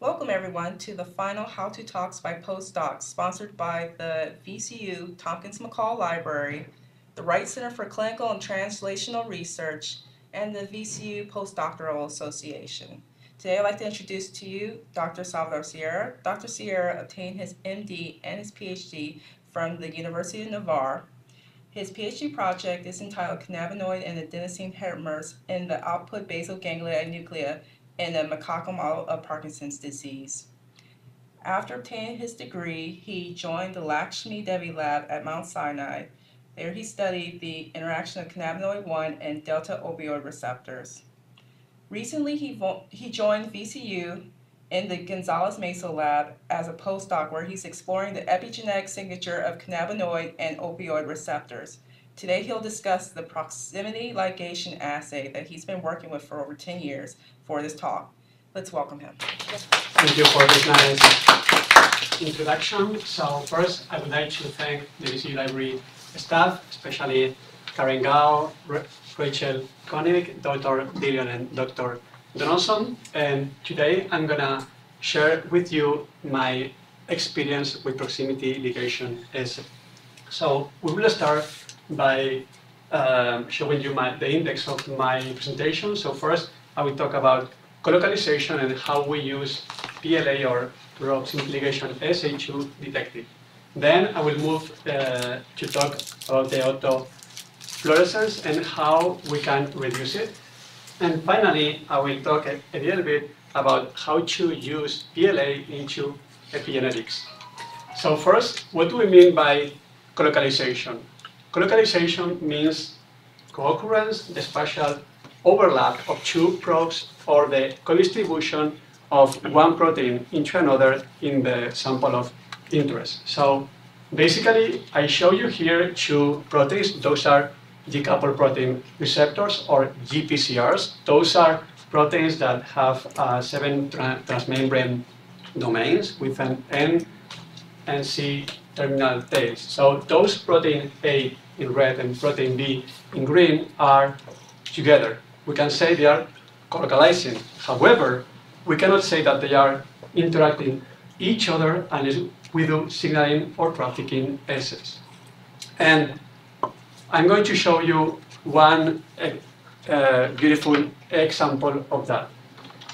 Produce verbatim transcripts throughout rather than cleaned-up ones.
Welcome everyone to the final How To Talks by Postdocs, sponsored by the V C U Tompkins-McCall Library, the Wright Center for Clinical and Translational Research, and the V C U Postdoctoral Association. Today I'd like to introduce to you Doctor Salvador Sierra. Doctor Sierra obtained his M D and his PhD from the University of Navarre. His PhD project is entitled Cannabinoid and Adenosine Heteromers in the Output Basal Ganglia Nuclei in a macaque model of Parkinson's disease. After obtaining his degree, he joined the Lakshmi Devi lab at Mount Sinai. There he studied the interaction of cannabinoid one and delta opioid receptors. Recently, he, he joined V C U in the Gonzalez-Meso lab as a postdoc, where he's exploring the epigenetic signature of cannabinoid and opioid receptors. Today he'll discuss the proximity ligation assay that he's been working with for over ten years for this talk. Let's welcome him. Thank you for this nice introduction. So first, I would like to thank the V C U Library staff, especially Karen Gao, Rachel Koenig, Doctor Dillon, and Doctor Donaldson. And today I'm going to share with you my experience with proximity ligation assay. So we will start by uh, showing you my, the index of my presentation. So first, I will talk about colocalization and how we use P L A or proximity ligation assay to detect it. Then I will move uh, to talk about the autofluorescence and how we can reduce it. And finally, I will talk a, a little bit about how to use P L A into epigenetics. So first, what do we mean by colocalization? Colocalization means co-occurrence, the spatial overlap of two probes, or the co-distribution of one protein into another in the sample of interest. So basically, I show you here two proteins. Those are decoupled protein receptors, or G P C Rs. Those are proteins that have uh, seven tra transmembrane domains with an N and C terminal tails. So those protein A in red and protein B in green are together. We can say they are colocalizing. However, we cannot say that they are interacting each other unless we do signaling or trafficking assays. And I'm going to show you one uh, beautiful example of that.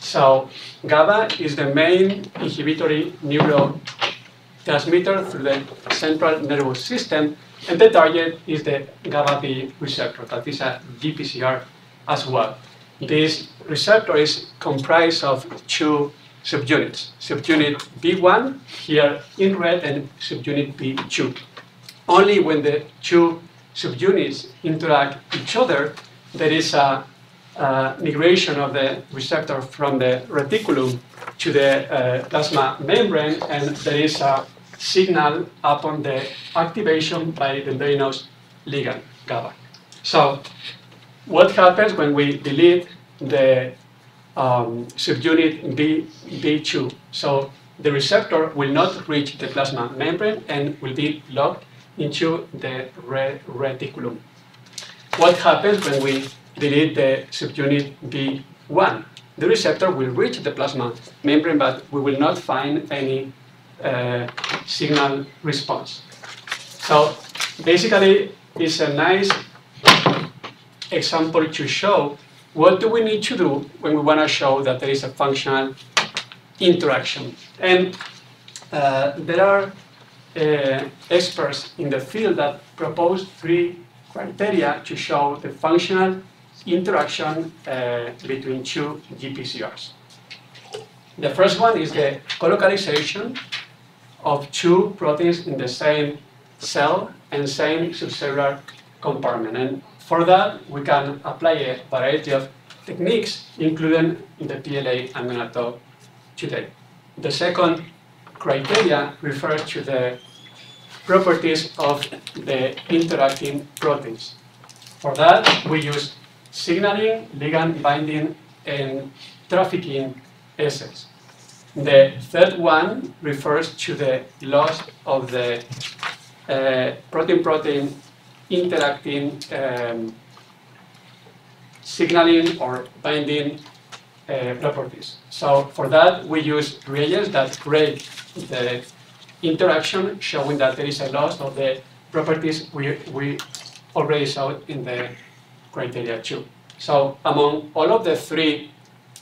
So GABA is the main inhibitory neurotransmitter through the central nervous system, and the target is the GABA B receptor, that is a G P C R as well. This receptor is comprised of two subunits, subunit B one here in red and subunit B two. Only when the two subunits interact with each other, there is a, a migration of the receptor from the reticulum to the uh, plasma membrane, and there is a signal upon the activation by the dendrinous ligand, GABA. So what happens when we delete the um, subunit B, B2? So the receptor will not reach the plasma membrane and will be locked into the red reticulum. What happens when we delete the subunit B one? The receptor will reach the plasma membrane, but we will not find any uh, signal response. So basically, it's a nice example to show what do we need to do when we want to show that there is a functional interaction. And uh, there are Uh, experts in the field that propose three criteria to show the functional interaction uh, between two G P C Rs. The first one is the colocalization of two proteins in the same cell and same subcellular compartment. And for that, we can apply a variety of techniques, including the P L A I'm going to talk today. The second criteria refer to the properties of the interacting proteins. For that, we use signaling, ligand binding, and trafficking assays. The third one refers to the loss of the protein-protein uh, interacting um, signaling or binding uh, properties. So for that, we use reagents that break the interaction, showing that there is a loss of the properties we, we already saw in the criteria two. So among all of the three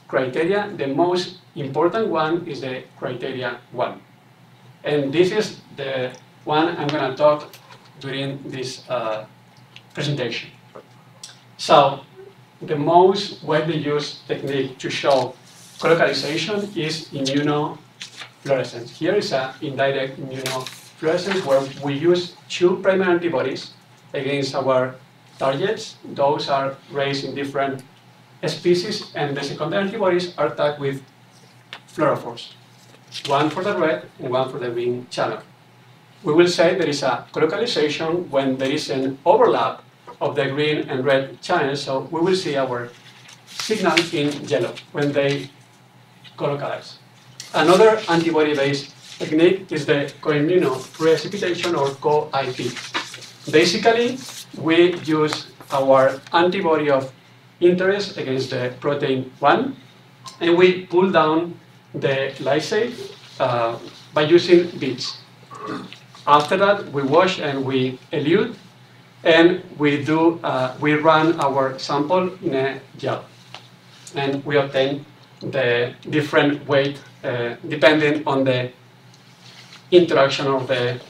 criteria, the most important one is the criteria one. And this is the one I'm going to talk during this uh, presentation. So the most widely used technique to show colocalization is immunofluorescence. Here is an indirect immunofluorescence where we use two primary antibodies against our targets. Those are raised in different species, and the secondary antibodies are tagged with fluorophores, one for the red and one for the green channel. We will say there is a colocalization when there is an overlap of the green and red channels, so we will see our signal in yellow when they colocalize. Another antibody-based technique is the co-immunoprecipitation or co I P. Basically, we use our antibody of interest against the protein one, and we pull down the lysate uh, by using beads. After that, we wash and we elute, and we do uh, we run our sample in a gel, and we obtain the different weight uh, depending on the interaction of the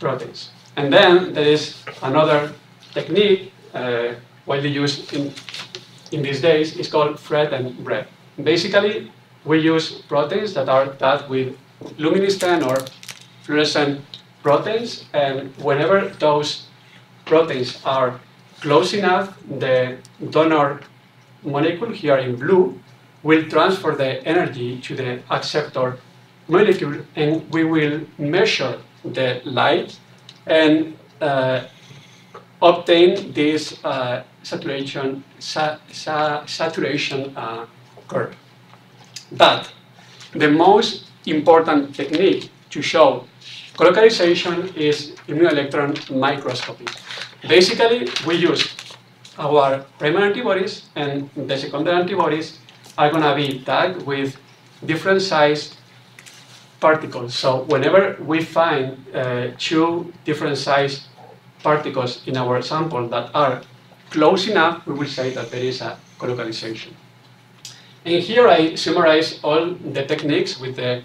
proteins. And then there is another technique uh, widely used in in these days. It's called FRET and BRET. Basically, we use proteins that are tagged with luminescent or fluorescent proteins, and whenever those proteins are close enough, the donor molecule, here in blue, will transfer the energy to the acceptor molecule, and we will measure the light and uh, obtain this uh, saturation, sa sa saturation uh, curve. But the most important technique to show colocalization is immunoelectron microscopy. Basically, we use our primary antibodies, and the secondary antibodies are going to be tagged with different size particles. So whenever we find uh, two different size particles in our sample that are close enough, we will say that there is a colocalization. And here I summarize all the techniques with the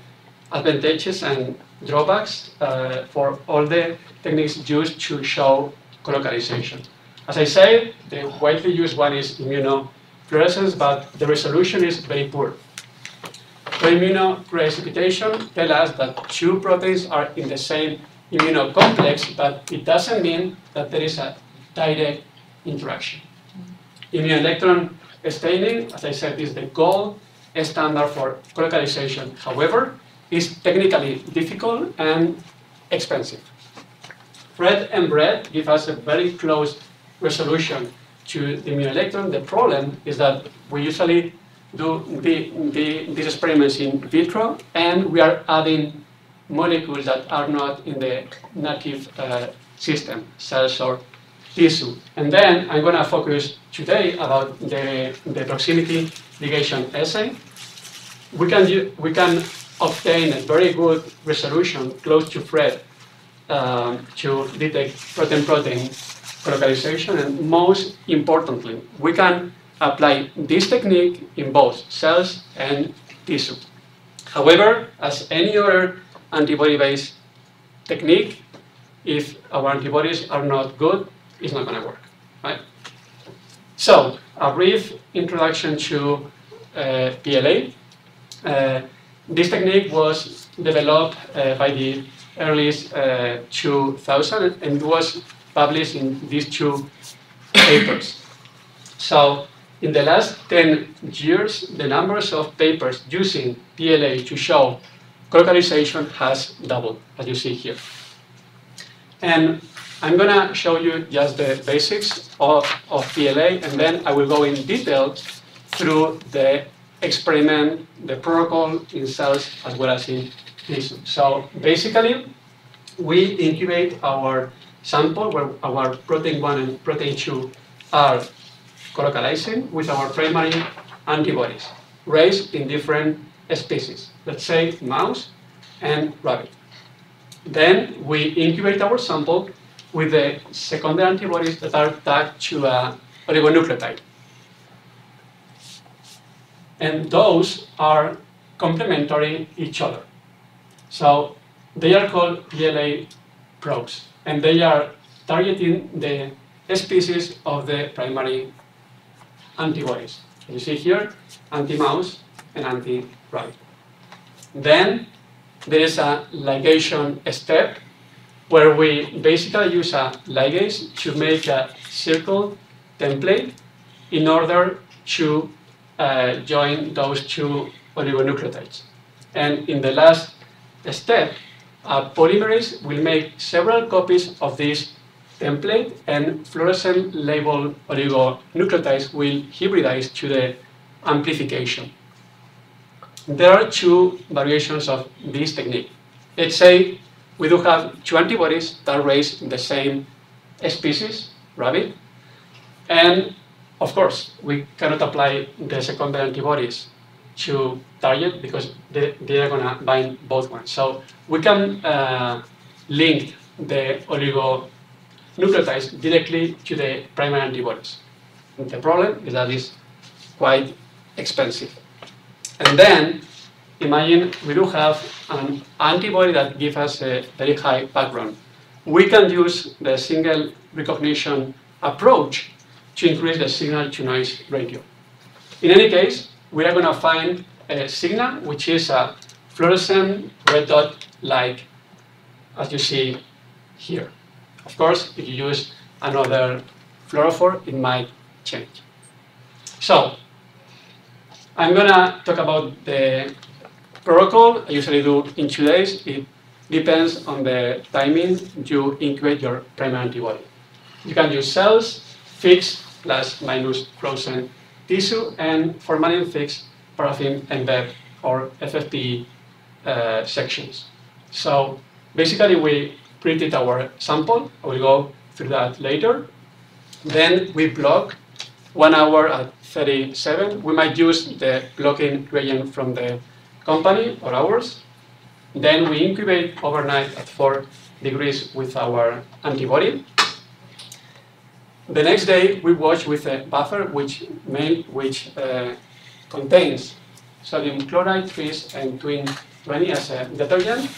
advantages and drawbacks uh, for all the techniques used to show colocalization. As I said, the widely used one is immunofluorescence, but the resolution is very poor. Immunoprecipitation tells us that two proteins are in the same immunocomplex, but it doesn't mean that there is a direct interaction. Immunoelectron staining, as I said, is the gold standard for colocalization. However, is technically difficult and expensive. FRET and BRET give us a very close resolution to the immunoelectron. The problem is that we usually do the, the, these experiments in vitro, and we are adding molecules that are not in the native uh, system, cells or tissue. And then I'm going to focus today about the, the proximity ligation assay. We can, we can obtain a very good resolution close to FRET uh, to detect protein-protein colocalization, and most importantly, we can apply this technique in both cells and tissue. However, as any other antibody-based technique, if our antibodies are not good, it's not going to work, right? So, a brief introduction to uh, P L A. Uh, This technique was developed uh, by the early uh, two thousand, and it was published in these two papers. So in the last ten years, the numbers of papers using P L A to show colocalization has doubled, as you see here. And I'm going to show you just the basics of, of P L A, and then I will go in detail through the experiment, the protocol in cells as well as in tissue. So basically, we incubate our sample where our protein one and protein two are colocalizing with our primary antibodies raised in different species, let's say mouse and rabbit. Then we incubate our sample with the secondary antibodies that are tagged to an oligonucleotide. And those are complementary each other. So they are called P L A probes, and they are targeting the species of the primary antibodies. You see here, anti-mouse and anti-rabbit. Then there is a ligation step where we basically use a ligase to make a circle template in order to uh, join those two oligonucleotides. And in the last step, a polymerase will make several copies of this template, and fluorescent labeled oligonucleotides will hybridize to the amplification. There are two variations of this technique. Let's say we do have two antibodies that raise the same species, rabbit, and of course we cannot apply the secondary antibodies to target because they, they are going to bind both ones. So we can uh, link the oligonucleotides directly to the primary antibodies. And the problem is that it's quite expensive. And then, imagine we do have an antibody that gives us a very high background. We can use the single recognition approach to increase the signal-to-noise ratio. In any case, we are going to find a signal, which is a fluorescent red dot like, as you see here. Of course, if you use another fluorophore, it might change. So, I'm going to talk about the protocol. I usually do in two days. It depends on the timing you incubate your primary antibody. You can use cells, fixed plus minus frozen tissue, and formalin fixed, paraffin embed, or F F P uh, sections. So basically, we printed our sample. I will go through that later. Then we block one hour at thirty-seven. We might use the blocking reagent from the company or ours. Then we incubate overnight at four degrees with our antibody. The next day, we wash with a buffer which, may, which uh, contains sodium chloride, tris, and twin twenty as a detergent.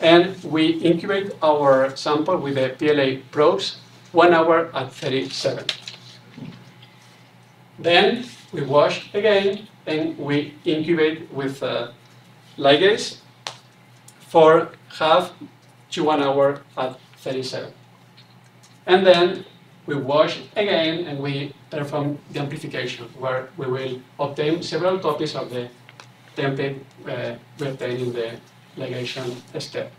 And we incubate our sample with the P L A probes one hour at thirty-seven. Then we wash again, and we incubate with uh, ligase for half to one hour at thirty-seven. And then we wash again, and we perform the amplification, where we will obtain several copies of the template uh, we obtain in the ligation step.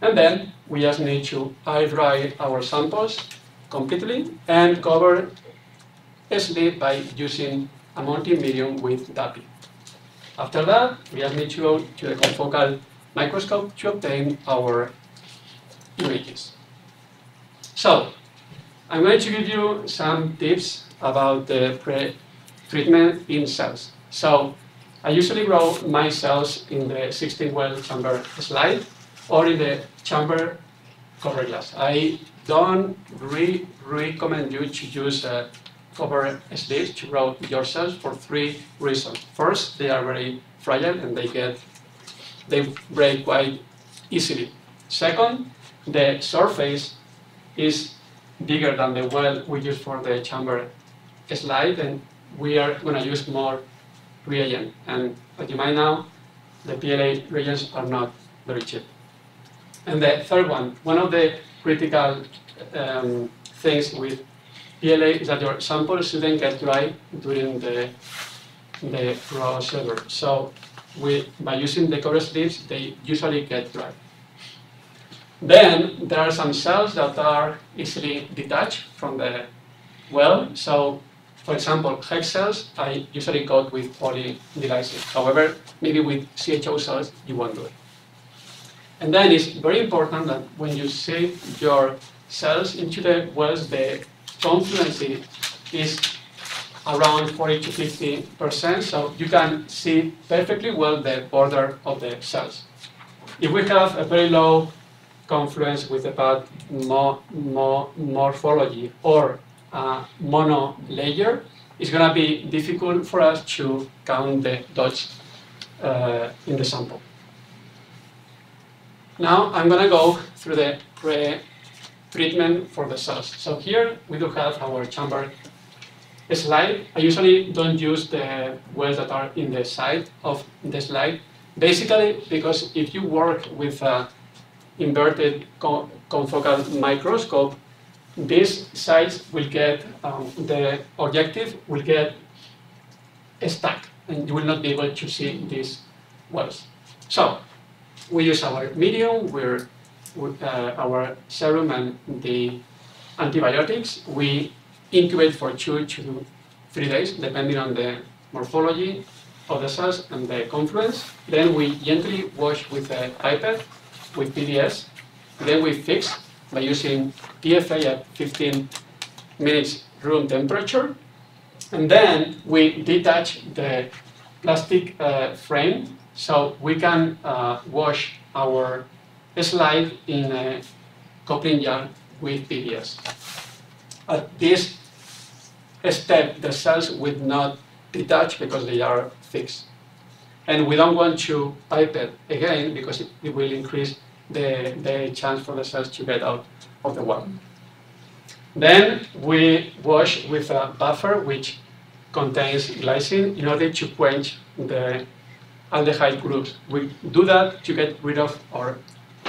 And then we just need to air dry our samples completely and cover sleeve by using a mounting medium with DAPI. After that, we just need to go to the confocal microscope to obtain our images. So, I'm going to give you some tips about the pre-treatment in cells. So, I usually grow my cells in the sixteen well chamber slide or in the chamber cover glass. I don't really recommend you to use uh, cover sleeves to grow your cells for three reasons. First, they are very fragile and they get they break quite easily. Second, the surface is bigger than the well we use for the chamber slide, and we are going to use more reagent. And as you might know, the P L A reagents are not very cheap. And the third one, one of the critical um, things with P L A is that your sample shouldn't get dry during the, the crossover. So we, by using the cover sleeves, they usually get dry. Then there are some cells that are easily detached from the well. So, for example, hex cells I usually coat with polydilysate. However, maybe with C H O cells you won't do it. And then it's very important that when you save your cells into the wells, the confluency is around forty to fifty percent, so you can see perfectly well the border of the cells. If we have a very low confluence with a bad mo mo morphology or uh, mono layer, it's going to be difficult for us to count the dots uh, in the sample. Now I'm going to go through the pre-treatment for the cells. So here we do have our chamber slide. I usually don't use the wells that are in the side of the slide, basically because if you work with a inverted confocal microscope, these sides will get, um, the objective will get stuck and you will not be able to see these wells. So we use our medium, we're, uh, our serum and the antibiotics. We incubate for two to three days depending on the morphology of the cells and the confluence. Then we gently wash with a pipette with P D S. Then we fix by using P F A at fifteen minutes room temperature. And then we detach the plastic uh, frame so we can uh, wash our slide in a coupling jar with P D S. At this step, the cells would not detach because they are fixed. And we don't want to pipette again because it, it will increase the, the chance for the cells to get out of the well. Then we wash with a buffer which contains glycine in order to quench the aldehyde groups. We do that to get rid of or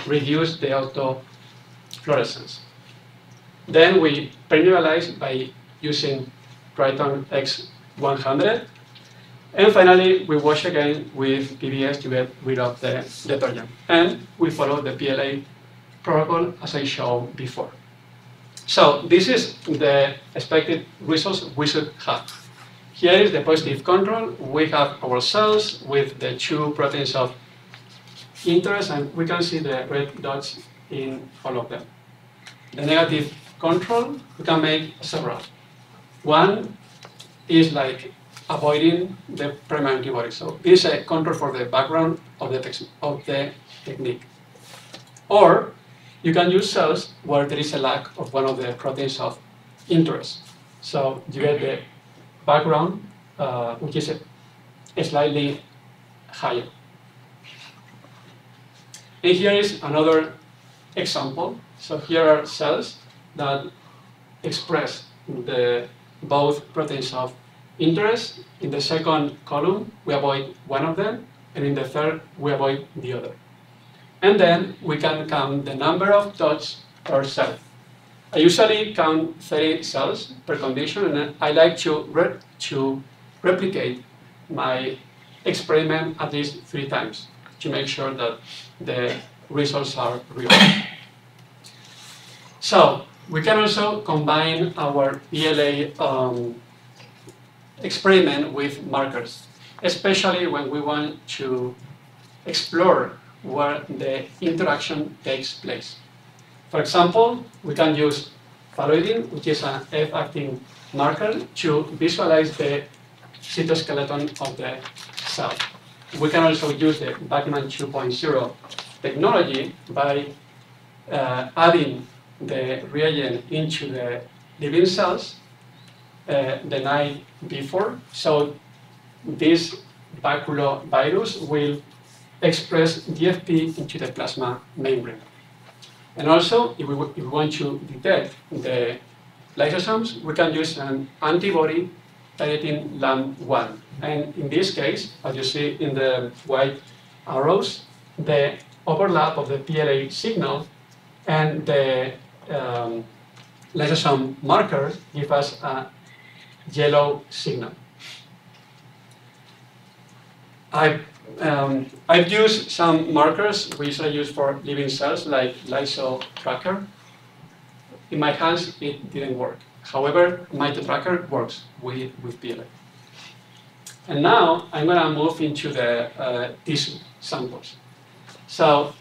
reduce the autofluorescence. Then we permeabilize by using Triton X one hundred. And finally, we wash again with P B S to get rid of the detergent. And we follow the P L A protocol as I showed before. So this is the expected results we should have. Here is the positive control. We have our cells with the two proteins of interest, and we can see the red dots in all of them. The negative control, we can make several. One is like avoiding the primary antibiotic. So this is a control for the background of the, tex of the technique. Or you can use cells where there is a lack of one of the proteins of interest. So you get the background, uh, which is a, a slightly higher. And here is another example. So here are cells that express the, both proteins of interest. In the second column, we avoid one of them, and in the third, we avoid the other. And then we can count the number of dots per cell. I usually count thirty cells per condition, and I like to, re to replicate my experiment at least three times to make sure that the results are real. So we can also combine our P L A um, experiment with markers, especially when we want to explore where the interaction takes place. For example, we can use phalloidin, which is an F-actin marker, to visualize the cytoskeleton of the cell. We can also use the Bacman two point oh technology by uh, adding the reagent into the living cells uh, the night before. So this baculovirus will express D F P into the plasma membrane. And also, if we, if we want to detect the lysosomes, we can use an antibody targeting L A M one. And in this case, as you see in the white arrows, the overlap of the P L A signal and the um, lysosome markers give us a yellow signal. I've, um, I've used some markers we usually use for living cells, like LysoTracker. In my hands, it didn't work. However, MitoTracker works with, with P L A. And now I'm going to move into the uh, tissue samples. So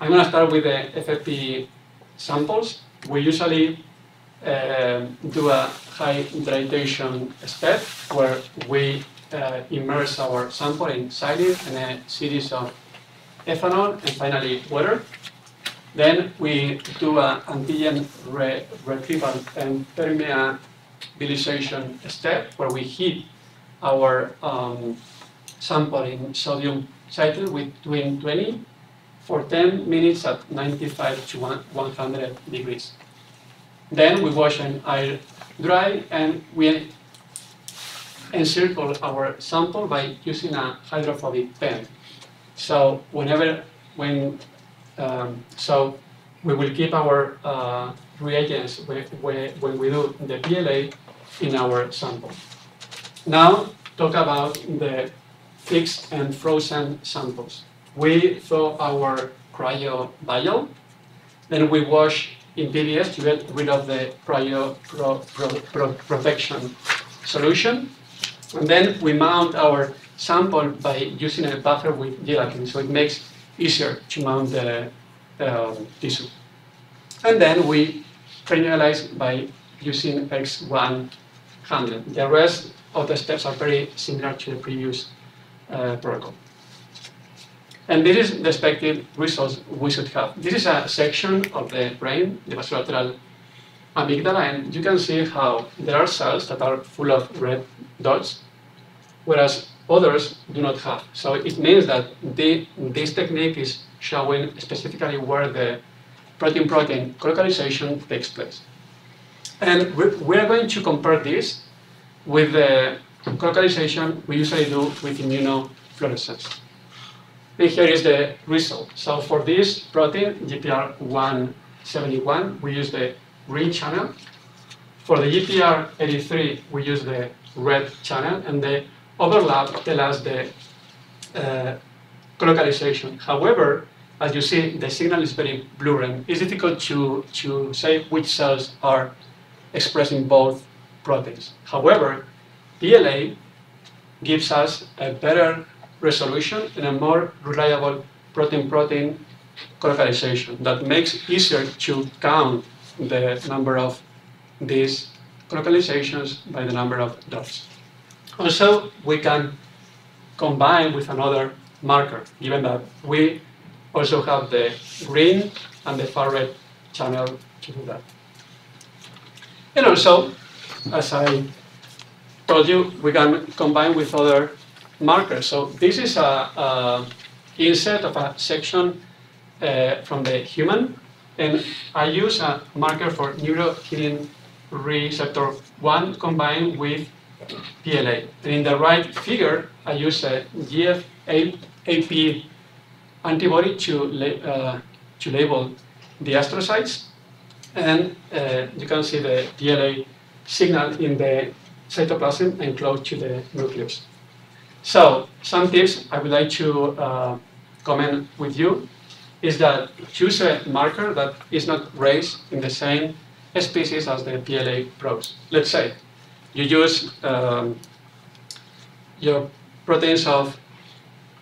I'm going to start with the F F P samples. We usually uh, do a high hybridization step where we uh, immerse our sample in silage and a series of ethanol and finally water. Then we do an antigen re retrieval and permeabilization step where we heat our um, sample in sodium citrate with two twenty for ten minutes at ninety-five to one hundred degrees. Then we wash and air dry, and we encircle our sample by using a hydrophobic pen. So whenever when um, so we will keep our uh, reagents when we do the P L A in our sample. Now talk about the fixed and frozen samples. We thaw our cryobial, then we wash in P B S to get rid of the cryo pro, pro, pro, protection solution, and then we mount our sample by using a buffer with gelatin, so it makes easier to mount the uh, tissue. And then we cranialize by using X one handle. The rest of the steps are very similar to the previous uh, protocol. And this is the expected results we should have. This is a section of the brain, the basolateral amygdala, and you can see how there are cells that are full of red dots, whereas others do not have. So it means that they, this technique is showing specifically where the protein-protein colocalization takes place. And we are going to compare this with the colocalization we usually do with immunofluorescence. And here is the result. So for this protein, G P R one seventy-one, we use the green channel. For the G P R eighty-three, we use the red channel, and the overlap tells us the uh, colocalization. However, as you see, the signal is very blurry. It's difficult to, to say which cells are expressing both proteins. However, P L A gives us a better resolution and a more reliable protein-protein colocalization that makes it easier to count the number of these colocalizations by the number of dots. Also, we can combine with another marker, given that we also have the green and the far red channel to do that. And also, as I told you, we can combine with other markers. So this is a, a insert of a section uh, from the human, and I use a marker for NeuroKillin receptor one combined with P L A. And in the right figure, I use a G F A P antibody to la uh, to label the astrocytes, and uh, you can see the P L A signal in the cytoplasm and close to the nucleus. So some tips I would like to uh, comment with you is that choose a marker that is not raised in the same species as the P L A probes. Let's say you use um, your proteins of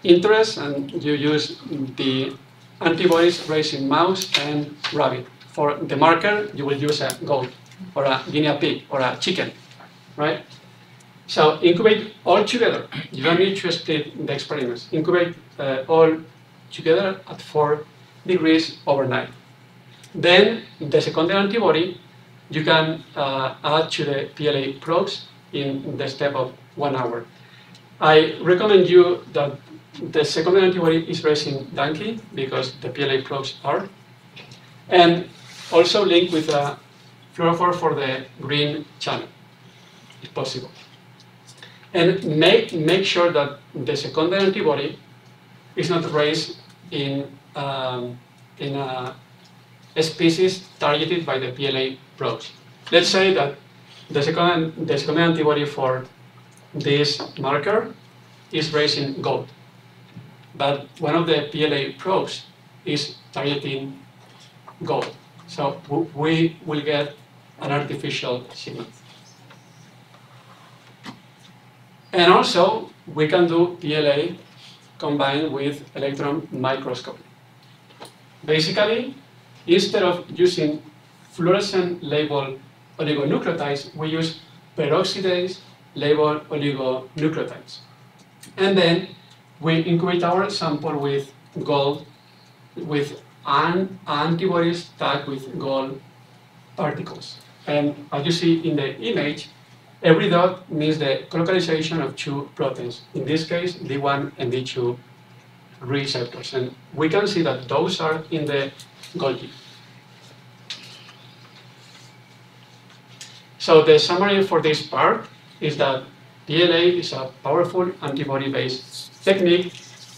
interest and you use the antibodies raised in mouse and rabbit. For the marker, you will use a goat or a guinea pig or a chicken, right? So incubate all together. You don't need to split the experiments. Incubate uh, all together at four degrees overnight. Then the secondary antibody you can uh, add to the P L A probes in the step of one hour. I recommend you that the secondary antibody is raised in donkey because the P L A probes are, and also link with a fluorophore for the green channel, if possible. And make, make sure that the secondary antibody is not raised in, um, in a species targeted by the P L A probes. Let's say that the second, the secondary antibody for this marker is raised in goat, but one of the P L A probes is targeting goat. So we will get an artificial signal. And also, we can do P L A combined with electron microscopy. Basically, instead of using fluorescent labeled oligonucleotides, we use peroxidase labeled oligonucleotides. And then we incubate our sample with gold, with an antibodies tagged with gold particles. And as you see in the image, every dot means the colocalization of two proteins, in this case D one and D two receptors. And we can see that those are in the Golgi. So the summary for this part is that P L A is a powerful antibody-based technique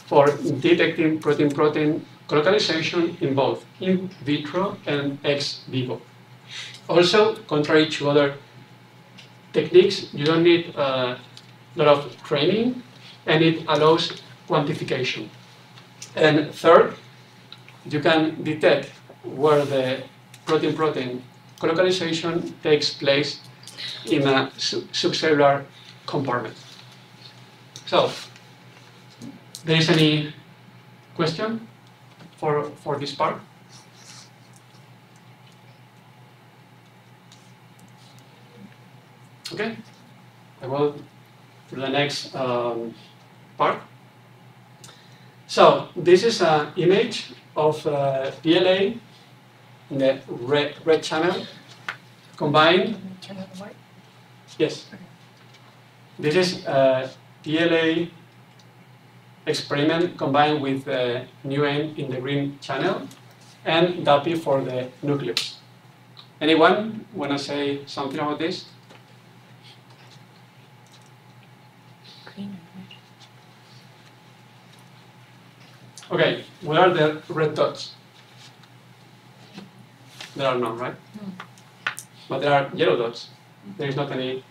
for detecting protein-protein colocalization in both in vitro and ex vivo. Also, contrary to other techniques, you don't need a lot of training, and it allows quantification. And third, you can detect where the protein-protein colocalization takes place in a subcellular compartment. So, there is any question for, for this part? Okay, I will to the next um, part. So this is an image of uh, P L A in the red red channel combined. Yes. This is uh, P L A experiment combined with uh, N U N in the green channel and D A P I for the nucleus. Anyone wanna say something about this? Okay, where are the red dots? There are none, right? No. But there are yellow dots. There is not any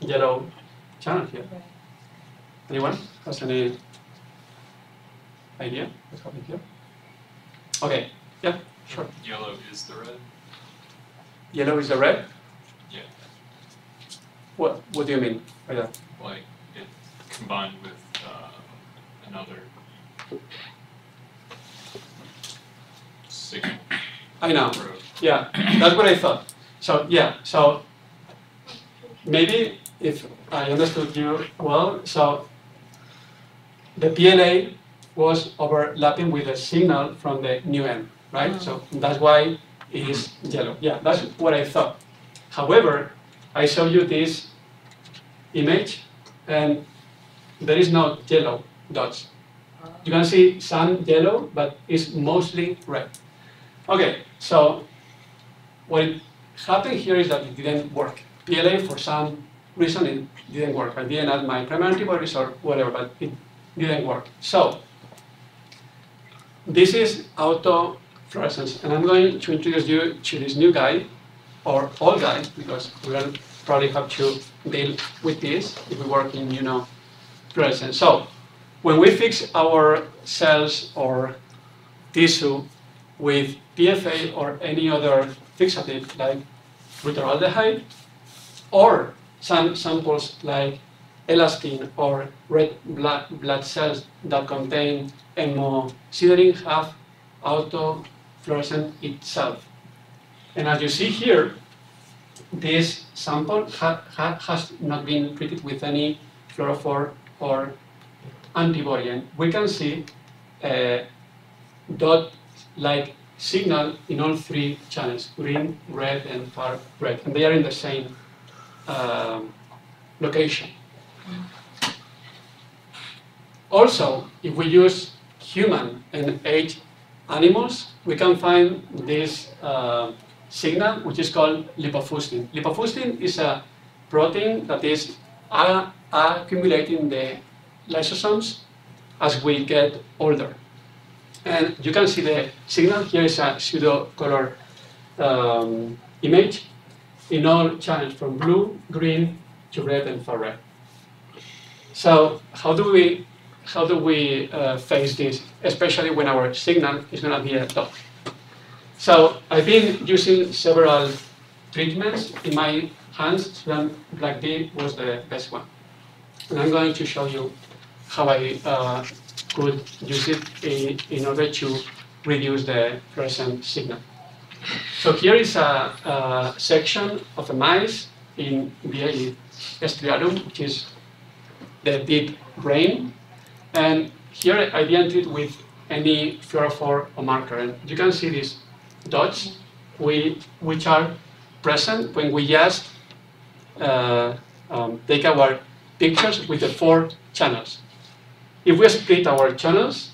yellow channel here. Right. Anyone has any idea what's happening here? Okay, yeah, sure. Yellow is the red. Yellow is the red? Yeah. What, what do you mean by that? Like, it combined with uh, another signal. I know. Yeah, that's what I thought. So yeah, so maybe if I understood you well, so the P L A was overlapping with a signal from the N U N, right? Oh. So that's why it is yellow. Yeah, that's what I thought. However, I show you this image, and there is no yellow dots. You can see some yellow, but it's mostly red. Okay, so what happened here is that it didn't work. P L A, for some reason, it didn't work. I didn't add my primary antibodies or whatever, but it didn't work. So this is autofluorescence, and I'm going to introduce you to this new guy, or old guy, because we're going to probably have to deal with this if we work in, you know, fluorescence. So when we fix our cells or tissue with P F A or any other fixative like glutaraldehyde, or some samples like elastin or red blood, blood cells that contain hemosiderin have autofluorescent itself. And as you see here, this sample ha ha has not been treated with any fluorophore or antibody, and we can see a dot like signal in all three channels, green, red, and far red, and they are in the same um, location. Also, if we use human and aged animals, we can find this uh, signal, which is called lipofuscin. Lipofuscin is a protein that is accumulating the lysosomes as we get older. And you can see the signal. Here is a pseudo color um, image in all channels from blue, green to red and far red. So how do we how do we uh, face this, especially when our signal is going to be a dot? So I've been using several treatments. In my hands, Sudan Black B was the best one, and I'm going to show you how I uh, could use it in, in order to reduce the fluorescent signal. So here is a, a section of the mice in the estriatum, which is the deep brain. And here I didn't treat with any fluorophore or marker. And you can see these dots, we, which are present when we just uh, um, take our pictures with the four channels. If we split our channels,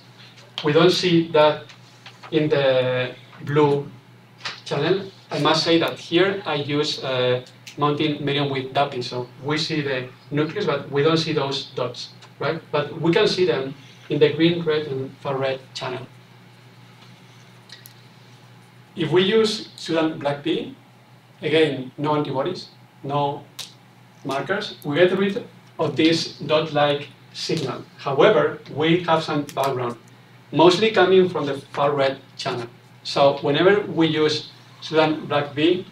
we don't see that in the blue channel. I must say that here I use uh, mounting medium with DAPI, so we see the nucleus, but we don't see those dots, right? But we can see them in the green, red, and far red channel. If we use Sudan Black B, again, no antibodies, no markers, we get rid of this dot-like signal. However, we have some background, mostly coming from the far red channel. So whenever we use Sudan Black B,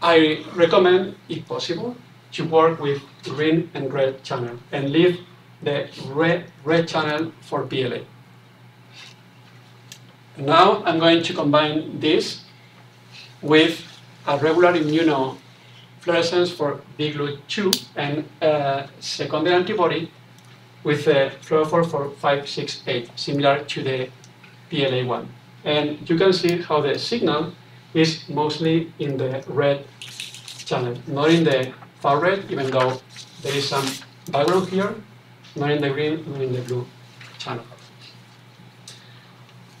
I recommend, if possible, to work with green and red channel and leave the red, red channel for P L A. Now I'm going to combine this with a regular immunofluorescence for D G L U two and a secondary antibody with a fluorophore for five six eight, similar to the P L A one. And you can see how the signal is mostly in the red channel, not in the far red, even though there is some background here, not in the green, not in the blue channel.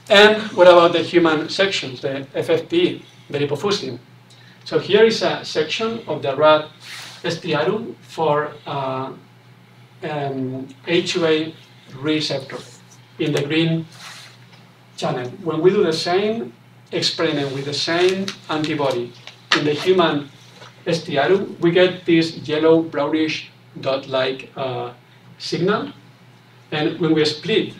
And what about the human sections, the F F P, the lipofuscin? So here is a section of the rat estriatum for uh, um, H O A receptor in the green channel. When we do the same experiment with the same antibody in the human estriatum, we get this yellow brownish dot-like uh, signal, and when we split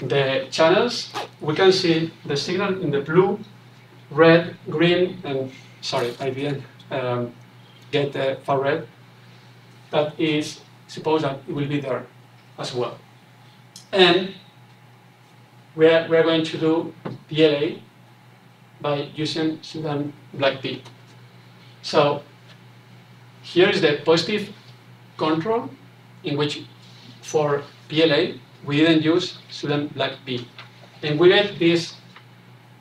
the channels, we can see the signal in the blue, red, green, and sorry, I didn't um, get the far red. That is, suppose that it will be there as well. And we are, we are going to do P L A by using Sudan Black B. So here is the positive control in which for P L A, we didn't use Sudan Black B. And we get this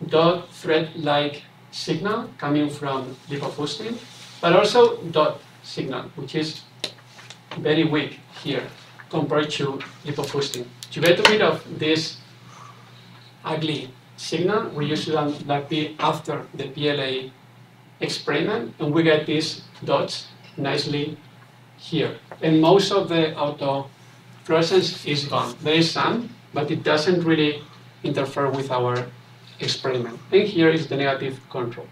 dot thread-like signal coming from lipofuscin, but also dot signal, which is very weak here compared to lipofuscin. To get rid of this ugly signal, we use Sudan Black B after the P L A experiment, and we get these dots nicely here. And most of the auto fluorescence is gone. There is some, but it doesn't really interfere with our experiment. And here is the negative control.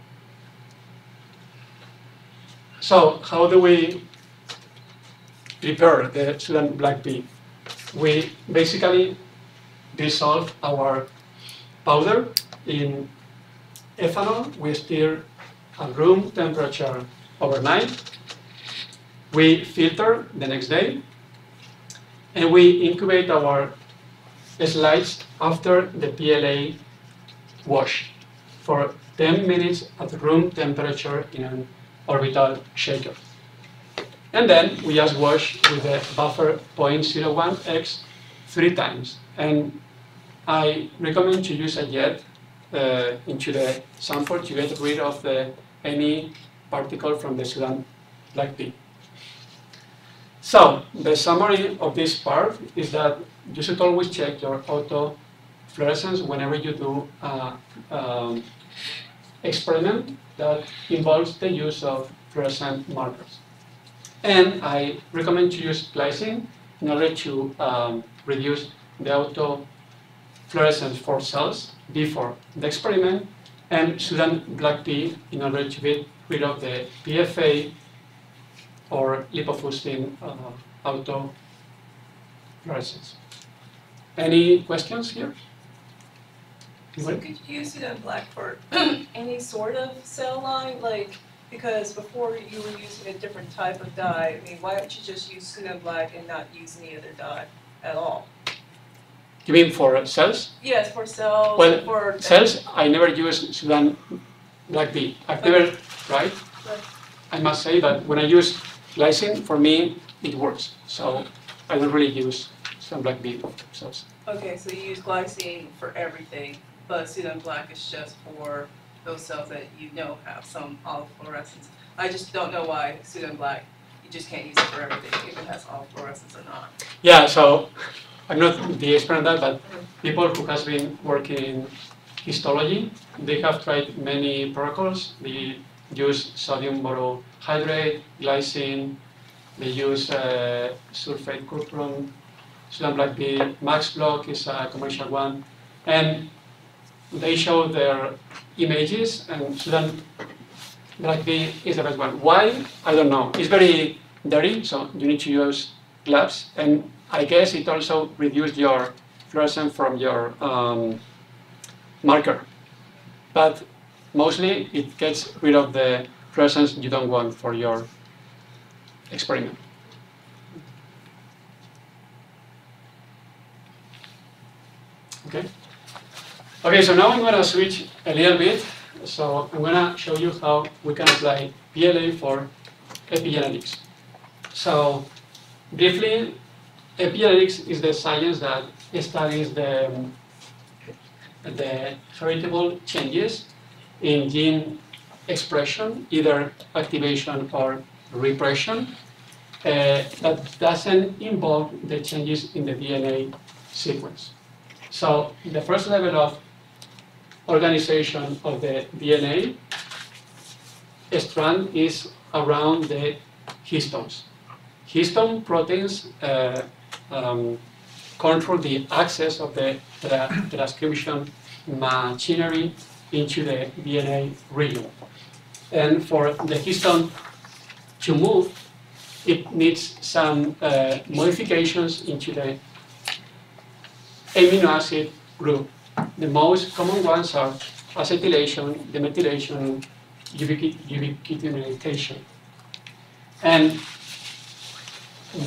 So how do we prepare the Sudan Black B? We basically dissolve our powder in ethanol. We stir at room temperature overnight. We filter the next day. And we incubate our slides after the P L A wash for ten minutes at room temperature in an orbital shaker. And then we just wash with a buffer zero point zero one X three times. And I recommend to use a jet uh, into the sample to get rid of the, any particle from the Sudan Black B. So, the summary of this part is that you should always check your autofluorescence whenever you do an um, experiment that involves the use of fluorescent markers. And I recommend to use splicing in order to um, reduce the autofluorescence for cells before the experiment, and Sudan Black B in order to get rid of the P F A or lipofuscin uh, autofluorescence. Any questions here? So could you use Sudan Black for any sort of cell line? Like, because before you were using a different type of dye, I mean, why don't you just use Sudan Black and not use any other dye at all? You mean for cells? Yes, for cells. Well, for cells, I never use Sudan Black B. I've never tried. I must say that when I use lysine, for me, it works. So I will really use Sudan Black B. Cells. Okay, so you use glycine for everything, but Sudan Black is just for those cells that you know have some autofluorescence. I just don't know why Sudan Black, you just can't use it for everything, if it has autofluorescence or not. Yeah, so I'm not the expert on that, but people who has been working in histology, they have tried many protocols. They use sodium borohydrate, glycine, they use uh, sulfate curcumin, Sudan Black B, Max Block is a commercial one, and they show their images, and Sudan Black B is the best one. Why? I don't know. It's very dirty, so you need to use gloves, and I guess it also reduces your fluorescence from your um, marker, but mostly it gets rid of the fluorescence you don't want for your experiment. Okay. Okay, so now I'm going to switch a little bit. So I'm going to show you how we can apply P L A for epigenetics. So briefly, epigenetics is the science that studies the, the heritable changes in gene expression, either activation or repression, uh, that doesn't involve the changes in the D N A sequence. So the first level of organization of the D N A strand is around the histones. Histone proteins uh, um, control the access of the tra transcription machinery into the D N A region. And for the histone to move, it needs some uh, modifications into the amino acid group. The most common ones are acetylation, demethylation, ubiquitination. And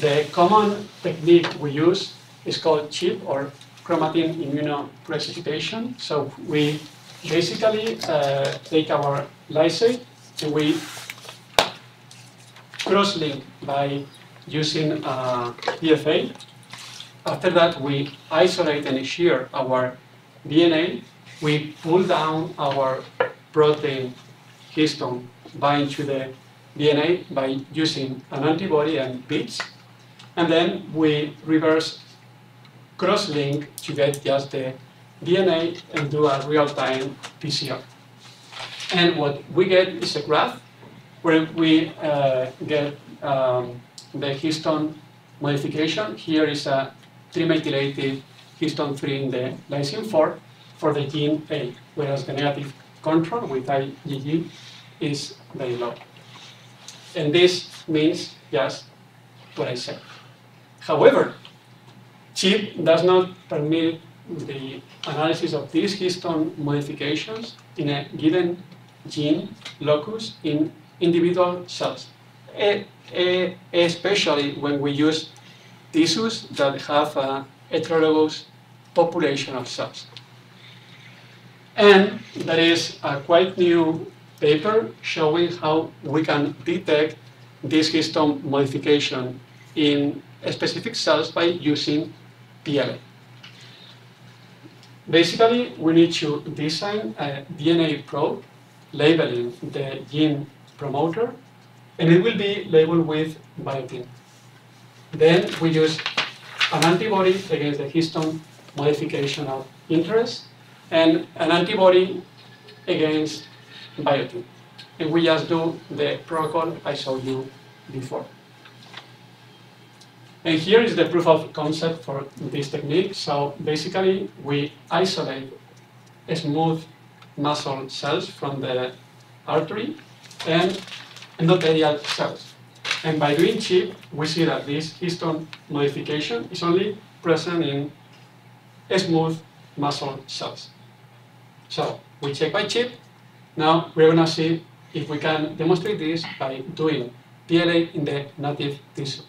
the common technique we use is called CHIP, or chromatin immunoprecipitation. So we basically uh, take our lysate and we cross-link by using uh, P F A. After that, we isolate and shear our D N A. We pull down our protein histone, bind to the D N A by using an antibody and beads. And then we reverse cross-link to get just the D N A and do a real-time P C R. And what we get is a graph where we uh, get um, the histone modification. Here is a trimethylated histone three in the lysine four for the gene A, whereas the negative control with IgG is very low. And this means just what I said. However, CHIP does not permit the analysis of these histone modifications in a given gene locus in individual cells, especially when we use tissues that have a heterologous population of cells. And there is a quite new paper showing how we can detect this histone modification in specific cells by using P L A. Basically, we need to design a D N A probe labeling the gene promoter, and it will be labeled with biotin. Then we use an antibody against the histone modification of interest and an antibody against biotin. And we just do the protocol I showed you before. And here is the proof of concept for this technique. So basically, we isolate smooth muscle cells from the artery and endothelial cells. And by doing CHIP, we see that this histone modification is only present in smooth muscle cells. So we check by CHIP. Now we're going to see if we can demonstrate this by doing P L A in the native tissue.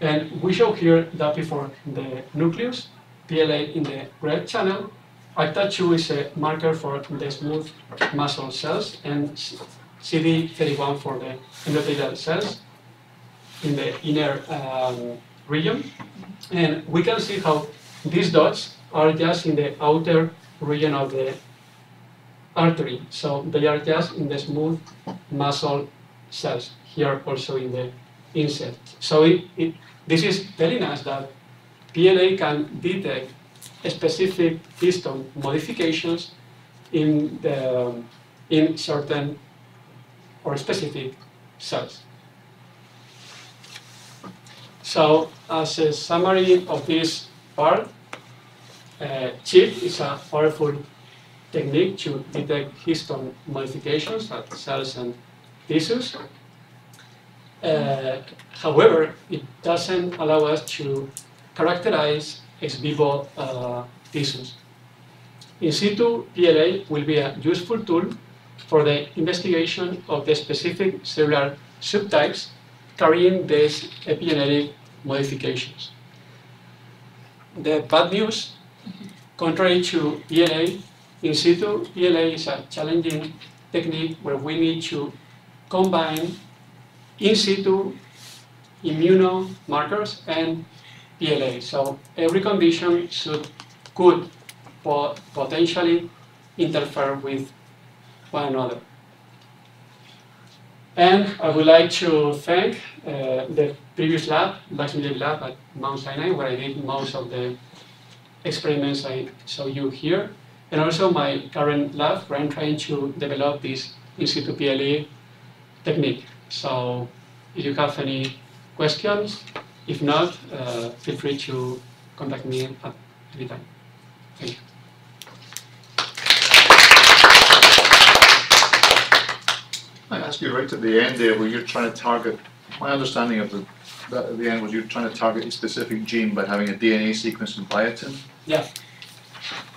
And we show here DAPI for the nucleus, P L A in the red channel, Acta two is a marker for the smooth muscle cells, and C D thirty-one for the endothelial cells in the inner um, region. And we can see how these dots are just in the outer region of the artery, so they are just in the smooth muscle cells, here also in the inset. So it, it, this is telling us that P L A can detect specific histone modifications in, the, in certain or specific cells. So as a summary of this part, uh, CHIP is a powerful technique to detect histone modifications at cells and tissues. Uh, however, it doesn't allow us to characterize ex vivo uh, tissues. In situ, P L A will be a useful tool for the investigation of the specific cellular subtypes carrying these epigenetic modifications. The bad news, contrary to P L A, in situ, P L A is a challenging technique where we need to combine in situ immunomarkers and P L A. So every condition should, could po potentially interfere with one another. And I would like to thank uh, the previous lab, Lakshmi Devi lab at Mount Sinai, where I did most of the experiments I show you here, and also my current lab, where I'm trying to develop this in situ P L A technique. So if you have any questions, if not, uh, feel free to contact me at any time. Thank you. I asked you right at the end there, where you're trying to target, my understanding of the, that at the end was you're trying to target a specific gene by having a D N A sequence in biotin. Yeah.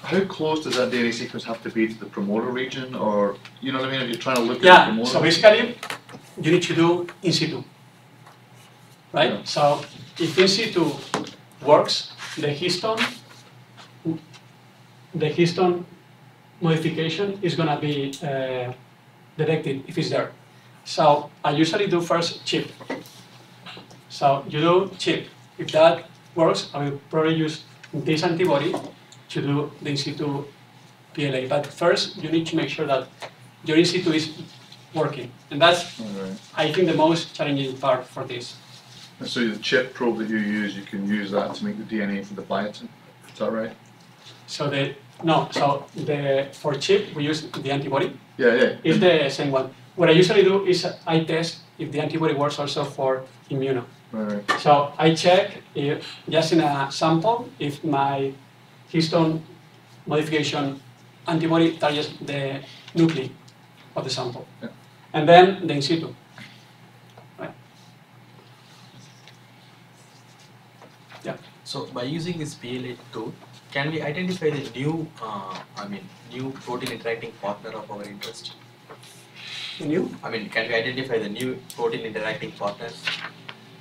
How close does that D N A sequence have to be to the promoter region, or, you know what I mean, if you're trying to look yeah, at the promoter? Yeah, so basically, you need to do in situ. Right? Yeah. So if in situ works, the histone, the histone modification is going to be uh, detected if it's there. So I usually do first CHIP. So you do CHIP. If that works, I will probably use this antibody to do the in situ P L A. But first, you need to make sure that your in situ is working. And that's, right. I think, the most challenging part for this. So the CHIP probe that you use, you can use that to make the D N A for the biotin. Is that right? So the no, so the for CHIP we use the antibody. Yeah, yeah. It's the same one. What I usually do is I test if the antibody works also for immuno. Right. So I check if just in a sample if my histone modification antibody targets the nuclei of the sample, yeah. And then the in situ. So by using this P L A tool, can we identify the new, uh, I mean, new protein interacting partner of our interest? New? I mean, can we identify the new protein interacting partners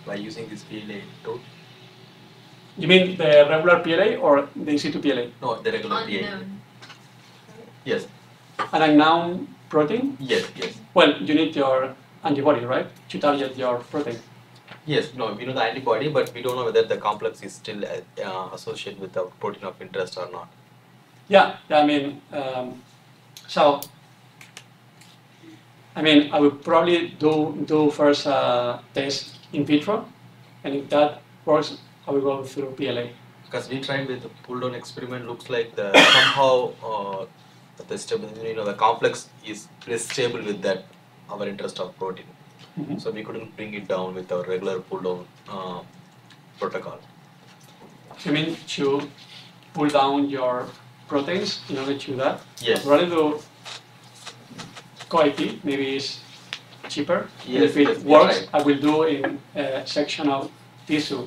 by using this P L A tool? You mean the regular P L A or the in situ P L A? No, the regular unknown. P L A. Yes. An unknown protein? Yes, yes. Well, you need your antibody, right, to target your protein. Yes, no, we know the antibody, but we don't know whether the complex is still uh, associated with the protein of interest or not. Yeah, I mean, um, so, I mean, I would probably do, do first a uh, test in vitro, and if that works, I will go through P L A. Because we tried with the pull-down experiment, looks like the somehow uh, the stable, you know, the complex is stable with that our interest of protein. Mm-hmm. So we couldn't bring it down with our regular pull-down uh, protocol. You mean to pull down your proteins in order to do that? Yes. Rather than C H I P, maybe it's cheaper. Yes, if it yes, works, right. I will do in a section of tissue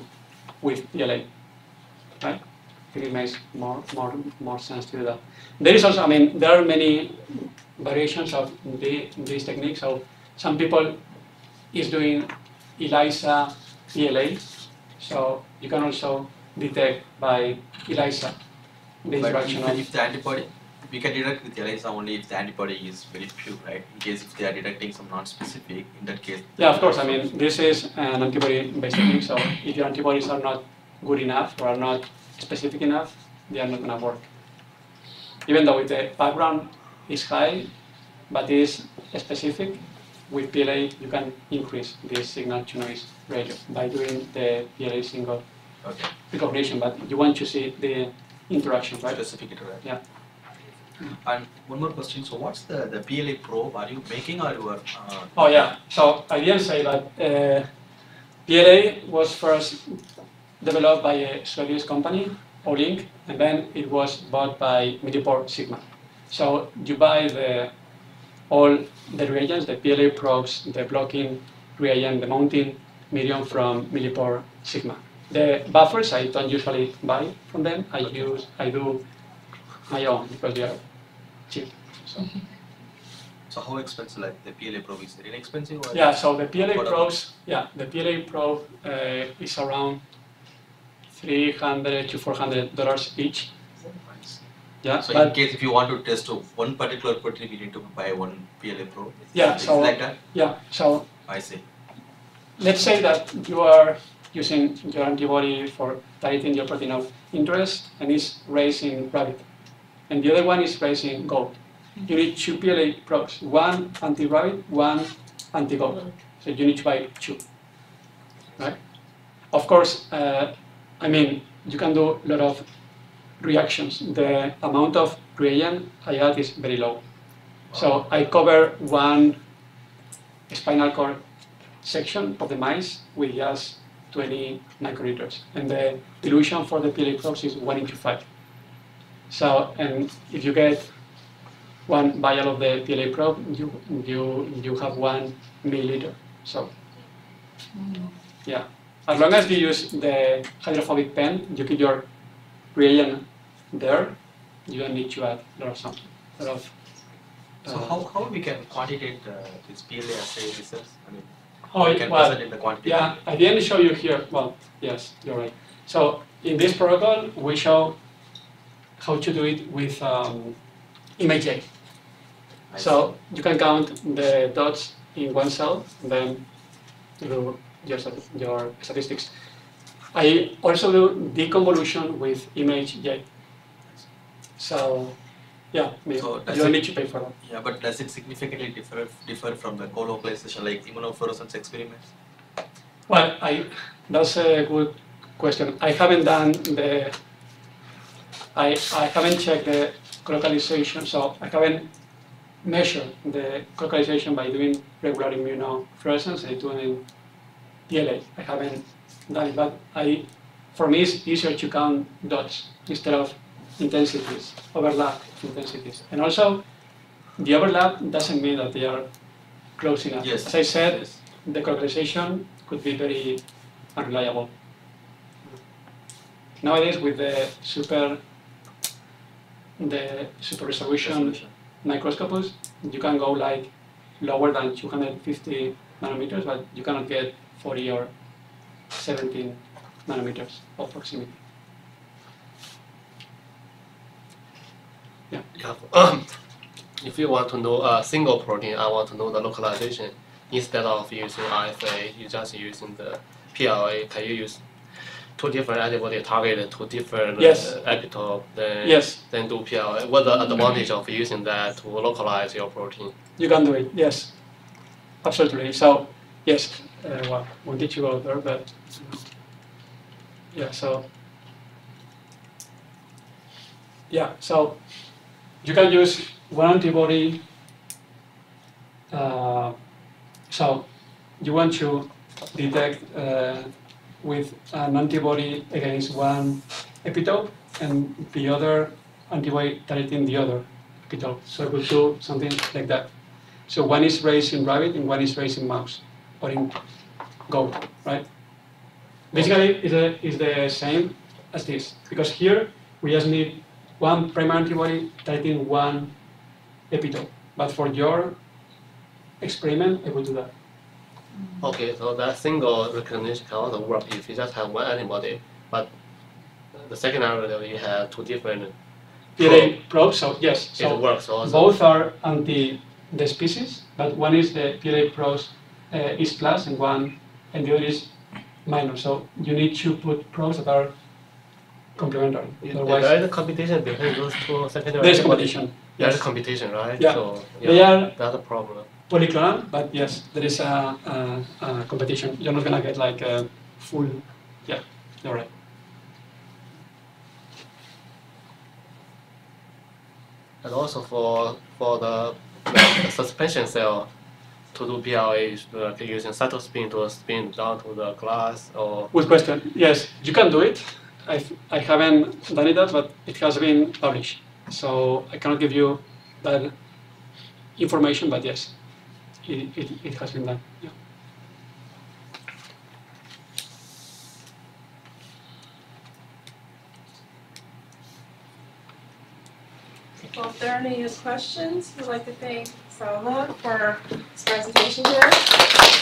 with P L A. Right? It makes more more more sense to do that. There is also, I mean, there are many variations of the, these techniques. So some people is doing ELISA P L A, so you can also detect by ELISA the interaction if, of if the antibody, we can detect with ELISA only if the antibody is very few, right? In case if they are detecting some non-specific, in that case. Yeah, of course. I mean, this is an antibody-based technique, so if your antibodies are not good enough or are not specific enough, they are not going to work. Even though if the background is high, but is specific, with P L A you can increase this signal-to-noise ratio by doing the P L A single okay. recognition, but you want to see the interaction, right? Specific interaction. Yeah. And one more question, so what's the, the P L A probe? Are you making or you are... Uh, oh yeah, so I didn't say that uh, P L A was first developed by a Swedish company, O-Link, and then it was bought by Millipore Sigma. So you buy the, all the reagents, the P L A probes, the blocking reagent, the mounting medium from Millipore Sigma. The buffers I don't usually buy from them, I use, I do my own because they are cheap. So, so how expensive, like the P L A probe, is it inexpensive? Or yeah, so the P L A probes, yeah, the P L A probe uh, is around three hundred to four hundred dollars each. Yeah, so in case if you want to test one particular protein, you need to buy one P L A probe. Yeah, so like that. Yeah, so I see. Let's say that you are using your antibody for targeting your protein of interest, and it's raised in rabbit, and the other one is raised in goat. You need two P L A probes, one anti-rabbit, one anti-goat. So you need to buy two, right? Of course, uh, I mean you can do a lot of reactions. The amount of reagent I add is very low. Wow. So I cover one spinal cord section of the mice with just twenty microliters. And the dilution for the P L A probes is one into five. So, and if you get one vial of the P L A probe, you, you, you have one milliliter. So, yeah. As long as you use the hydrophobic pen, you keep your reagent there, you don't need to add a lot of something. A lot of, uh, so how, how we can quantitate uh, this P L A assay results? I mean, oh, we can well, present in the quantity. Yeah, I didn't show you here. Well, yes, you're right. So in this protocol, we show how to do it with um, ImageJ. So see. You can count the dots in one cell, and then do your, your statistics. I also do deconvolution with ImageJ. So, yeah, maybe so you don't need to pay for that. Yeah, but does it significantly differ differ from the colocalization, like immunofluorescence experiments? Well, I that's a good question. I haven't done the. I I haven't checked the colocalization, so I haven't measured the colocalization by doing regular immunofluorescence. I do it in P L A. I haven't. That, but I, for me, it's easier to count dots instead of intensities, overlap intensities. And also, the overlap doesn't mean that they are close enough. Yes. As I said, yes. The colocalization could be very unreliable. Nowadays, with the super, the super resolution, resolution microscopes, you can go like lower than two hundred fifty nanometers, but you cannot get forty or seventeen nanometers of proximity. Yeah. Yeah. Um, if you want to know a single protein, I want to know the localization. Instead of using R F A, you just using the P L A. Can you use two different antibody targeted to different yes. uh, epitope? Then yes. Then do P L A. What's the advantage of using that to localize your protein? You can do it. Yes, absolutely. So yes. Uh, well, we did you go there, but yeah, so yeah, so you can use one antibody. Uh, so you want to detect uh, with an antibody against one epitope and the other antibody targeting the other epitope. So it will do something like that. So one is raised in rabbit and one is raised in mouse. Or in Go, right? Basically, it's, a, it's the same as this, because here we just need one primary antibody targeting one epitope. But for your experiment, it will do that. Okay, so that single recognition can also work if you just have one antibody, but the second antibody you have two different P L A probe, so yes, so it works also. Both are anti the species, but one is the P L A probes uh, is plus and one and the other is minor. So you need to put probes that are complementary. Is, Otherwise, there is a competition between those two secondary. There is competition. There is yes. competition, right? Yeah. So, yeah, they are. That's a problem. Polyclonal, but yes, there is a, a, a competition. You're not gonna get like a full. Yeah, you're right. And also for for the the suspension cell to do P L A uh, using cytospin to spin down to the glass or... Good question. Yes, you can do it. I've, I haven't done it that, but it has been published. So I cannot give you that information, but yes, it, it, it has been done. Yeah. Well, if there are any questions, we'd like to thank Salva for his presentation here.